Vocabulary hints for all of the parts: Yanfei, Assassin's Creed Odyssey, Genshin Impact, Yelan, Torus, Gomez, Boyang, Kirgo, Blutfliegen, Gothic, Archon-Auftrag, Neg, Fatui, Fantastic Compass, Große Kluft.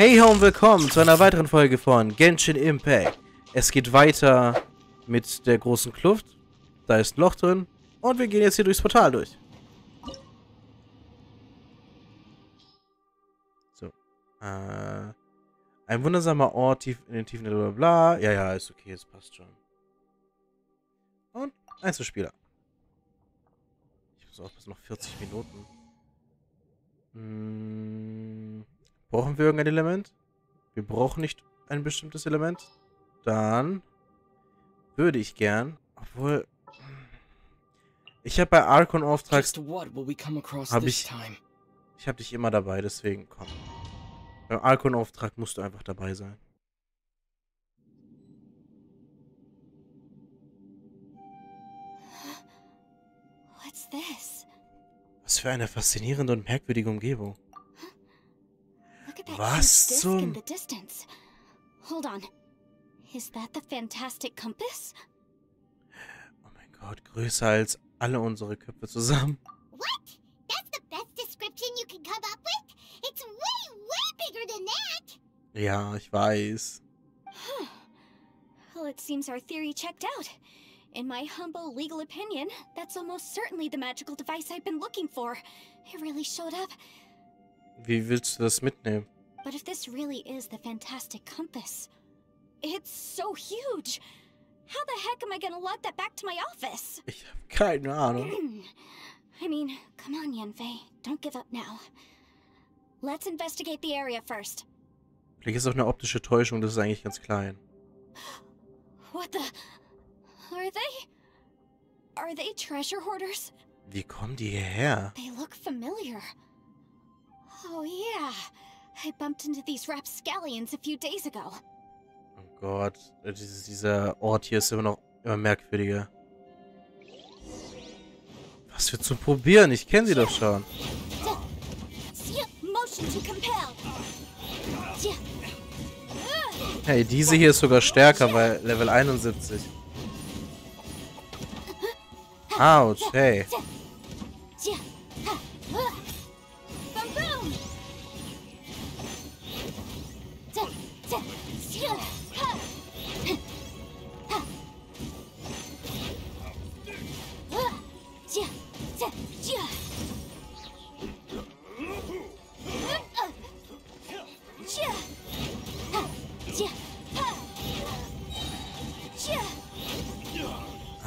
Hey und willkommen zu einer weiteren Folge von Genshin Impact. Es geht weiter mit der großen Kluft. Da ist ein Loch drin. Und wir gehen jetzt hier durchs Portal durch. So. Ein wundersamer Ort tief in den Tiefen der Blablabla. Ja, ja, ist okay, es passt schon. Und Einzelspieler. Ich muss aufpassen, noch 40 Minuten. Brauchen wir irgendein Element? Wir brauchen nicht ein bestimmtes Element. Dann würde ich gern, obwohl ich habe bei Archon-Auftrag ich habe dich immer dabei, deswegen komm. Beim Archon-Auftrag musst du einfach dabei sein. What's this? Was für eine faszinierende und merkwürdige Umgebung. Was zum... Hold on. Is that the Fantastic Compass? Oh mein Gott, größer als alle unsere Köpfe zusammen. What? That's the best description you can come up with? It's way bigger than that. Ja, ich weiß. Well, it seems our theory checked out. In my humble legal opinion, that's almost certainly the magical device I've been looking for. It really showed up. Wie willst du das mitnehmen? But if this really is the Fantastic Compass, it's so huge. How the heck am I gonna lug that back to my office? Ich hab keine Ahnung. I mean, come on, Yanfei, don't give up now. Let's investigate the area first. Vielleicht ist auch eine optische Täuschung, das ist eigentlich ganz klein. What the? Are they treasure hoarders? Wie kommen die hierher? They look familiar. Oh yeah, I bumped into these rapscallions a few days ago. Oh Gott, dieser Ort hier ist immer merkwürdiger. Was wir zum Probieren, ich kenne sie doch schon. Hey, diese hier ist sogar stärker, weil Level 71. Autsch, hey.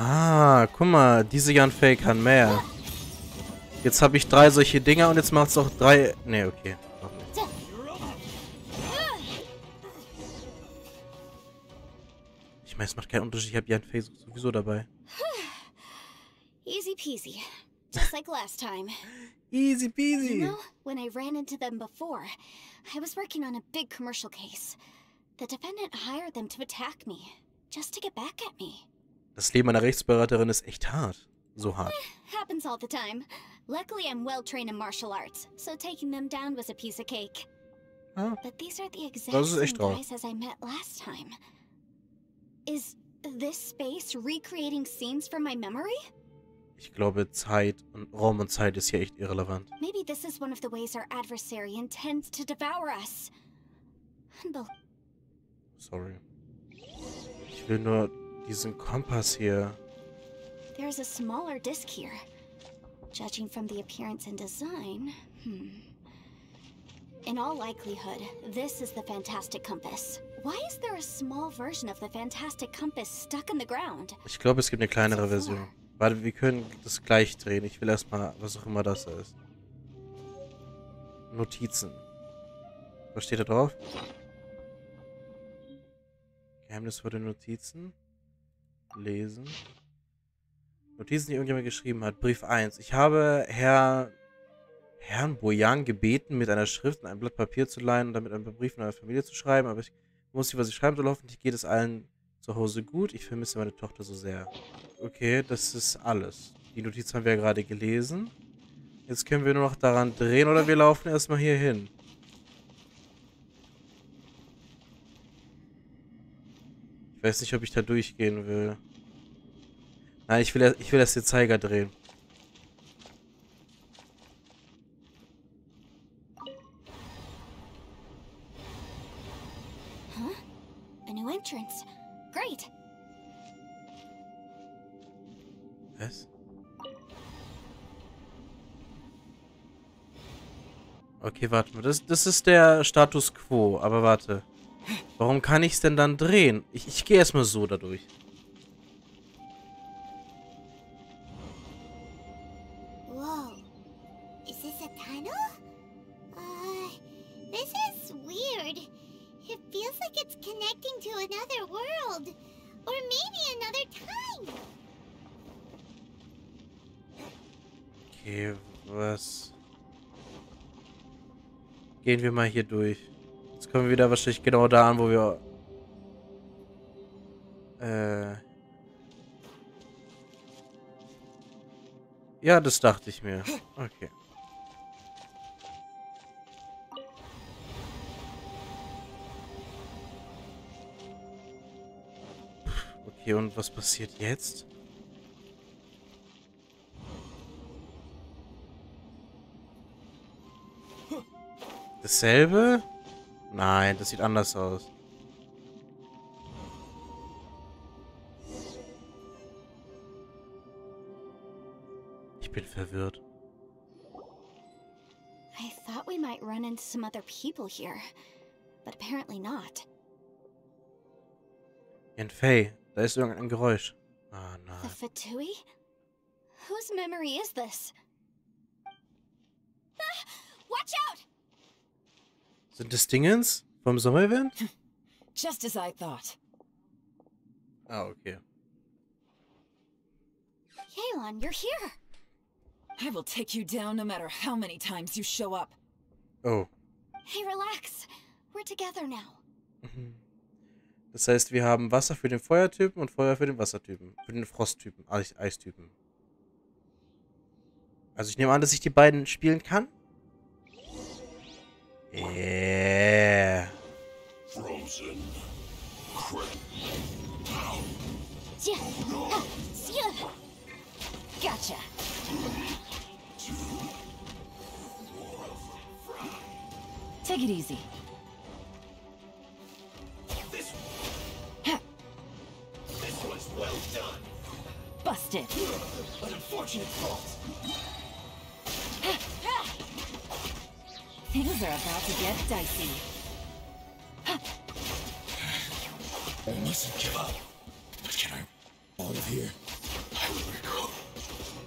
Ah, guck mal, diese Yanfei kann mehr. Jetzt habe ich 3 solche Dinger und jetzt macht es auch 3... Ne, okay. Ich meine, es macht keinen Unterschied, ich habe Yanfei sowieso dabei. Easy peasy. Just like last time. Easy peasy. You know, when I ran into them before, I was working on a big commercial case. The defendant hired them to attack me, just to get back at me. Das Leben einer Rechtsberaterin ist echt hart. So hart. Happens all the time. Luckily I'm well trained in martial arts, so taking them down was a piece of cake. But these are the exact same guys as I met last time. Is this space recreating scenes from my memory? Ich glaube, Raum und Zeit ist hier echt irrelevant. Maybe this is one of the ways our adversary intends to devour us. Sorry. Ich will nur diesen Kompass hier. There is a smaller disc here. Judging from the appearance and design, in all likelihood, this is the Fantastic Compass. Why is there a small version of the Fantastic Compass stuck in the ground? Ich glaube, es gibt eine kleinere Version. Warte, wir können das gleich drehen. Ich will erstmal, was auch immer das ist. Notizen. Was steht da drauf? Geheimnisvolle Notizen. Lesen. Notizen, die irgendjemand geschrieben hat. Brief 1. Ich habe Herrn Boyang gebeten, mit einer Schrift und einem Blatt Papier zu leihen und damit ein paar Briefe an meine Familie zu schreiben. Aber ich muss nicht, was ich schreiben soll. Hoffentlich geht es allen zu Hause gut. Ich vermisse meine Tochter so sehr. Okay, das ist alles. Die Notiz haben wir ja gerade gelesen. Jetzt können wir nur noch daran drehen oder wir laufen erstmal hier hin. Ich weiß nicht, ob ich da durchgehen will. Nein, ich will erst den Zeiger drehen. Huh? A new entrance. Great. Was? Okay, warte mal. Das ist der Status Quo. Aber warte. Warum kann ich es denn dann drehen? Ich gehe erstmal so dadurch. Wow. Is this a tunnel? This is weird. It feels like it's connecting to another world. Or maybe another time. Okay, was? Gehen wir mal hier durch. Jetzt kommen wir wieder wahrscheinlich genau da an, wo wir... Ja, das dachte ich mir. Okay. Okay, und was passiert jetzt? Dasselbe? Nein, das sieht anders aus. Ich bin verwirrt. I thought we might run into some other people here, but apparently not. Yanfei, da ist irgendein Geräusch. Ah, nein. The Fatui? Whose memory is this? Ah, watch out! Sind das Dingens vom Sommer-Event? Just as I thought. Ah, okay. Yelan, you're here. I will take you down no matter how many times you show up. Oh. Hey, relax. We're together now. Das heißt, wir haben Wasser für den Feuertypen und Feuer für den Wassertypen. Für den Frosttypen, Eistypen. Also ich nehme an, dass ich die beiden spielen kann. Yeah. Frozen. Gotcha. Take it easy. This was well done. Busted. An unfortunate fault. Things are about to get dicey. I mustn't give up. But can I... out of here? I will recall.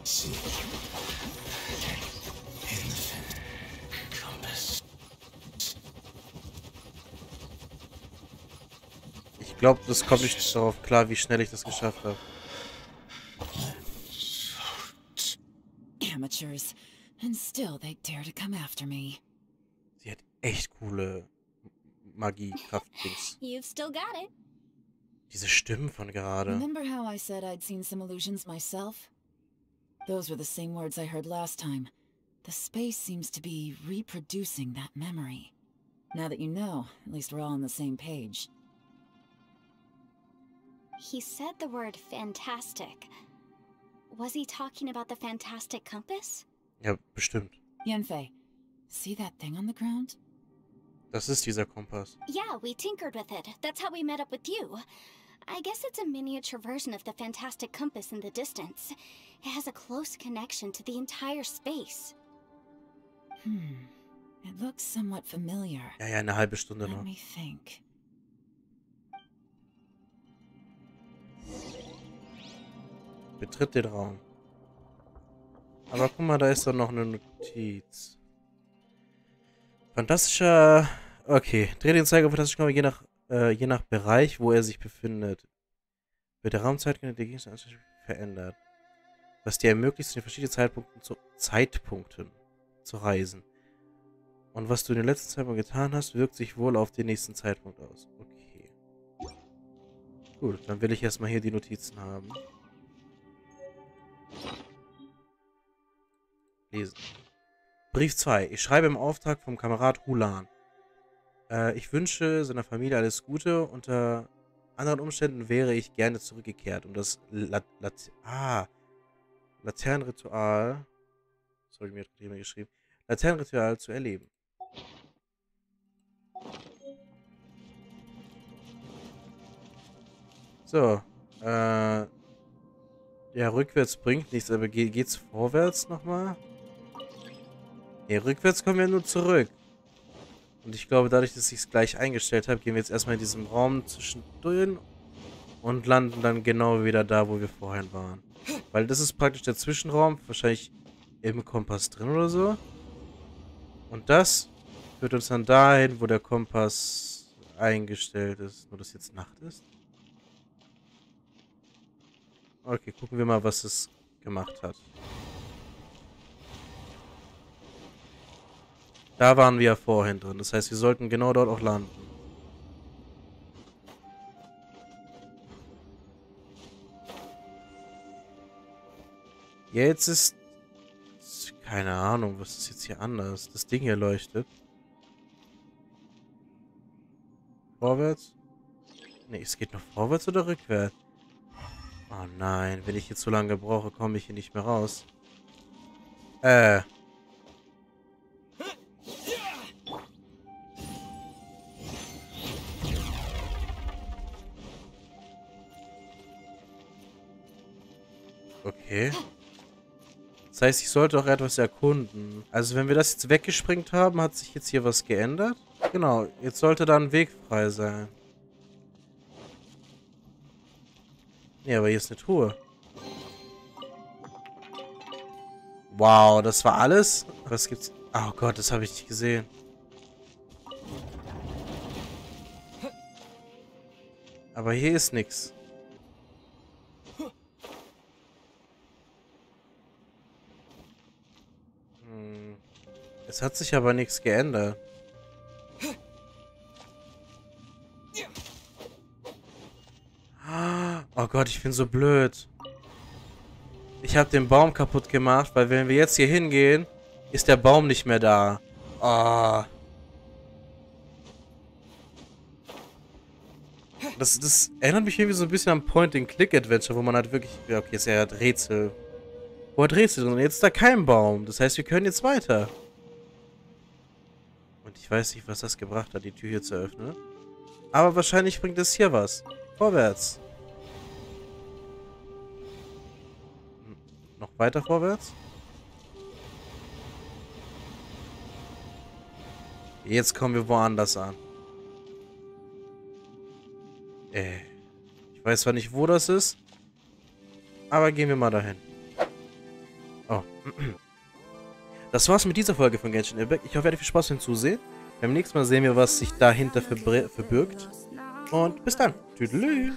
See. In the Fantastic Compass. Ich glaube, das komme ich nicht darauf klar, wie schnell ich das geschafft habe. Amateurs. And still they dare to come after me. Sie hat echt coole Magie-Kraft-Dings. You've still got it. Diese Stimmen von gerade. Remember how I said I'd seen some illusions myself? Those were the same words I heard last time. The space seems to be reproducing that memory. Now that you know, at least we're all on the same page. He said the word fantastic. Was he talking about the Fantastic Compass? Ja, bestimmt. Yanfei. See that thing on the ground? Das ist dieser Kompass. Yeah, we tinkered with it. That's how we met up with you. I guess it's a miniature version of the Fantastic Compass in the distance. It has a close connection to the entire space. Hmm. It looks somewhat familiar. Ja, eine halbe Stunde noch. Let me think. Betritt den Raum. Aber guck mal, da ist doch noch eine Notiz. Fantastischer... Okay. Dreh den Zeiger auf Fantastischer Kompass je nach Bereich, wo er sich befindet. Wird der Raumzeit der Gegenstand verändert. Was dir ermöglicht, zu den verschiedenen Zeitpunkten zu reisen. Und was du in den letzten Zeitpunkt getan hast, wirkt sich wohl auf den nächsten Zeitpunkt aus. Okay. Gut, dann will ich erstmal hier die Notizen haben. Lesen. Brief 2. Ich schreibe im Auftrag vom Kamerad Yelan. Ich wünsche seiner Familie alles Gute. Unter anderen Umständen wäre ich gerne zurückgekehrt, um das Laternenritual... Sorry, mir hat jemand geschrieben. Laternenritual zu erleben. So. Ja, rückwärts bringt nichts, aber geht's vorwärts nochmal? Nee, rückwärts kommen wir nur zurück. Und ich glaube, dadurch, dass ich es gleich eingestellt habe, gehen wir jetzt erstmal in diesem Raum zwischendurch und landen dann genau wieder da, wo wir vorhin waren. Weil das ist praktisch der Zwischenraum, wahrscheinlich im Kompass drin oder so. Und das führt uns dann dahin, wo der Kompass eingestellt ist. Nur, dass jetzt Nacht ist. Okay, gucken wir mal, was es gemacht hat. Da waren wir ja vorhin drin. Das heißt, wir sollten genau dort auch landen. Jetzt ist... Keine Ahnung, was ist jetzt hier anders? Das Ding hier leuchtet. Vorwärts? Nee, es geht nur vorwärts oder rückwärts? Oh nein, wenn ich jetzt so lange brauche, komme ich hier nicht mehr raus. Okay. Das heißt, ich sollte auch etwas erkunden. Also wenn wir das jetzt weggesprengt haben, hat sich jetzt hier was geändert? Genau, jetzt sollte da ein Weg frei sein. Nee, aber hier ist eine Truhe. Wow, das war alles? Was gibt's? Oh Gott, das habe ich nicht gesehen. Aber hier ist nichts. Es hat sich aber nichts geändert. Oh Gott, ich bin so blöd. Ich habe den Baum kaputt gemacht, weil wenn wir jetzt hier hingehen, ist der Baum nicht mehr da. Oh. Das erinnert mich irgendwie so ein bisschen an Point-and-Click-Adventure, wo man halt wirklich... Ja, okay, ist ja halt Rätsel. Wo hat Rätsel drin? Jetzt ist da kein Baum. Das heißt, wir können jetzt weiter. Und ich weiß nicht, was das gebracht hat, die Tür hier zu öffnen. Aber wahrscheinlich bringt es hier was. Vorwärts. Noch weiter vorwärts. Jetzt kommen wir woanders an. Ich weiß zwar nicht, wo das ist, aber gehen wir mal dahin. Oh. Das war's mit dieser Folge von Genshin Impact. Ich hoffe, ihr hattet viel Spaß beim Zusehen. Beim nächsten Mal sehen wir, was sich dahinter verbirgt. Und bis dann. Tüdelü.